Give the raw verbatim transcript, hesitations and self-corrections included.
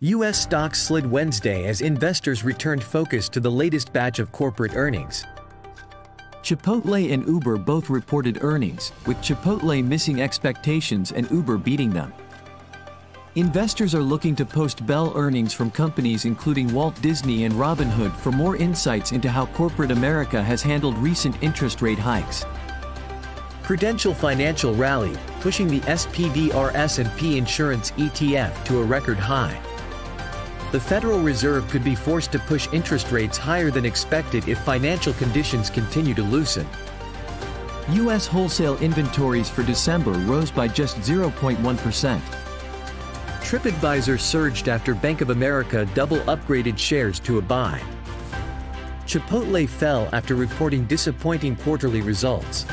U S stocks slid Wednesday as investors returned focus to the latest batch of corporate earnings. Chipotle and Uber both reported earnings, with Chipotle missing expectations and Uber beating them. Investors are looking to post-Bell earnings from companies including Walt Disney and Robinhood for more insights into how corporate America has handled recent interest rate hikes. Prudential Financial rallied, pushing the S P D R S and P Insurance E T F to a record high. The Federal Reserve could be forced to push interest rates higher than expected if financial conditions continue to loosen. U S wholesale inventories for December rose by just zero point one percent. TripAdvisor surged after Bank of America double upgraded shares to a buy. Chipotle fell after reporting disappointing quarterly results.